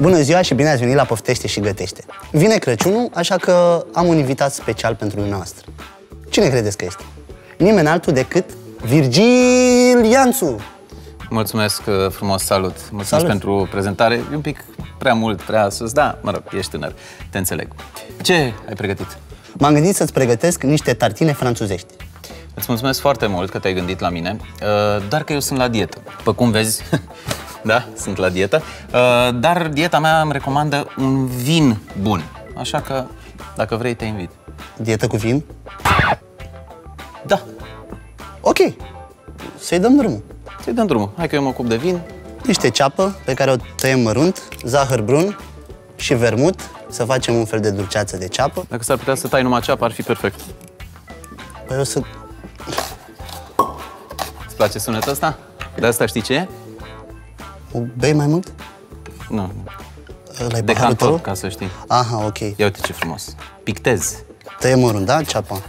Bună ziua și bine ați venit la Poftește și Gătește! Vine Crăciunul, așa că am un invitat special pentru dumneavoastră. Cine credeți că este? Nimeni altul decât Virgil Ianțu! Mulțumesc frumos, salut! Mulțumesc pentru prezentare. E un pic prea mult, prea sus, da, mă rog, ești tânăr, te înțeleg. Ce ai pregătit? M-am gândit să-ți pregătesc niște tartine franțuzești. Îți mulțumesc foarte mult că te-ai gândit la mine, dar că eu sunt la dietă. După cum vezi, da, sunt la dietă, dar dieta mea îmi recomandă un vin bun. Așa că, dacă vrei, te invit. Dietă cu vin? Da. Ok. Să-i dăm drumul. Să-i dăm drumul. Hai că eu mă ocup de vin. Niște ceapă pe care o tăiem mărunt, zahăr brun și vermut. Să facem un fel de dulceață de ceapă. Dacă s-ar putea să tai numai ceapă, ar fi perfect. Păi o să... Îți place sunetul ăsta? De asta știi ce e? O bei mai mult? Nu. Decantor, ca să știi. Aha, ok. Ia uite ce frumos. Pictez. Tăiem mărunt, da? Ceapa.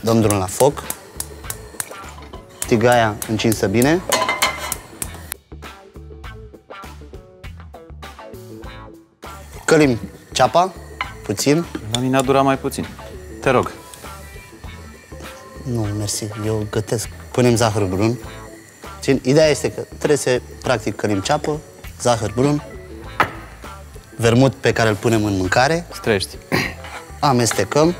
Dăm drumul la foc. Tigaia încinsă bine. Călim ceapa, puțin. La mine a durat mai puțin. Te rog. Nu, mersi, eu gătesc. Punem zahăr brun. Ideea este că trebuie să, practic, călim ceapă, zahăr brun, vermut pe care îl punem în mâncare. Strești. Amestecăm.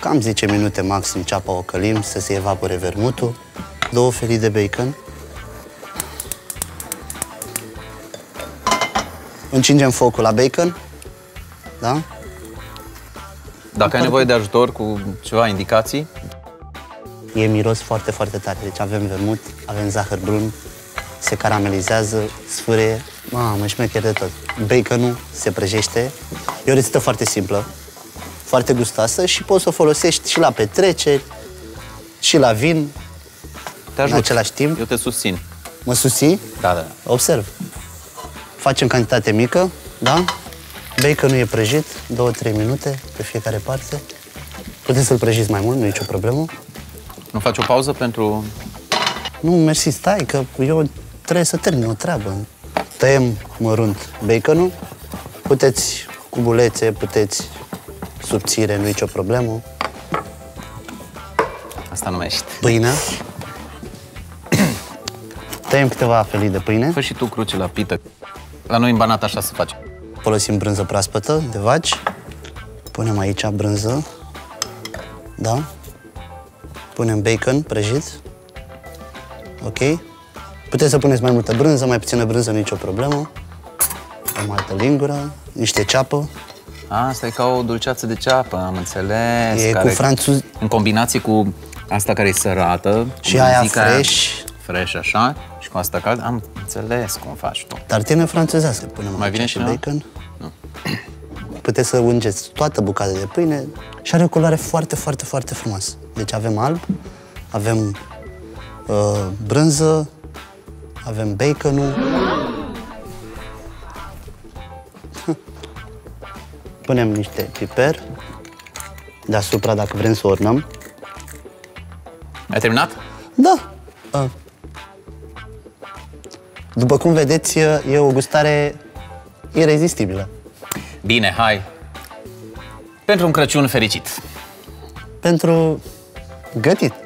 Cam 10 minute maxim ceapa o călim, să se evapore vermutul. 2 felii de bacon. Încingem focul la bacon. Da? Dacă ai nevoie de ajutor cu ceva indicații. E miros foarte, foarte tare. Deci avem vermut, avem zahăr brun, se caramelizează, sfârâie. Mamă, șmecher de tot. Baconul se prăjește. E o rețetă foarte simplă, foarte gustoasă și poți să o folosești și la petreceri, și la vin. Te ajut. În același timp. Eu te susțin. Mă susții? Da, da. Observ. Facem cantitate mică, da? Baconul e prăjit, 2-3 minute pe fiecare parte. Puteți să-l prăjiți mai mult, nu e nicio problemă. Nu faci o pauză pentru... Nu, mersi, stai, că eu trebuie să termin o treabă. Tăiem mărunt baconul. Puteți cu bulețe, puteți subțire, nu e nicio problemă. Asta nu mai ești. Pâinea. Tăiem câteva felii de pâine. Fă și tu cruci la pită. La noi în Banat așa se face. Folosim brânză proaspătă de vaci. Punem aici brânză. Da? Punem bacon prăjit. Ok. Puteți să puneți mai multă brânză, mai puțină brânză, nicio problemă. O altă lingură, niște ceapă. Asta e ca o dulceață de ceapă, am înțeles. E care cu franțuz... În combinație cu asta care e sărată. Și aia fresh. Fresh, așa. Și cu asta cald. Am înțeles cum faci tu. Tartine franțuzească. Punem mai bine și bacon. Nu. Puteți să ungeți toată bucata de pâine și are o culoare foarte, foarte, foarte frumoasă. Deci avem alb, avem brânză, avem baconul. Punem niște piper deasupra dacă vrem să ornăm. Ai terminat? Da. După cum vedeți, e o gustare irezistibilă. Bine, hai! Pentru un Crăciun fericit! Pentru gătit!